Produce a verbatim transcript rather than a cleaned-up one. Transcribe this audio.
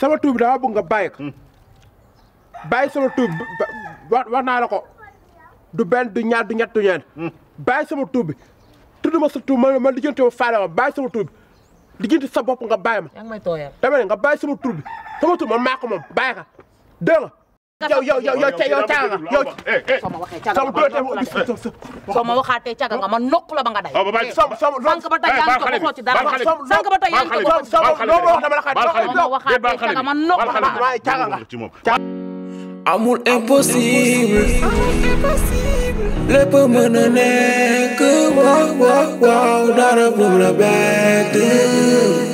sama tuub dama bëgg nga bàyyi ko bàyyi sama tuub wax naa la ko du benn du ñaar du ñett du ñeent bàyyi sama tuub bi tudduma sa tuub man man lijjanti ma faale ma bàyyi sama tuub bi lijjanti sa bopp nga bàyyi ma. yaa ngi may tooyal dama ne nga bàyyi sama tuub bi sama tuub man maa ko moom bàyyi ko dégg nga. yow yow yow yow yow caaga nga yow. soo ma waxee caaga nga man nokku la day soo ma waxaatee caaga nga man nokku la ba nga day. soo soo sànq ba tey yaa ngi toog waxoo ci dara sànq ba tey yaa ngi toog waxoo ci dara soo ma waxaatee caaga man nokku la ba nga caaga nga. amul impossible lépp mën na nekk waaw waaw waaw dara bu la bett.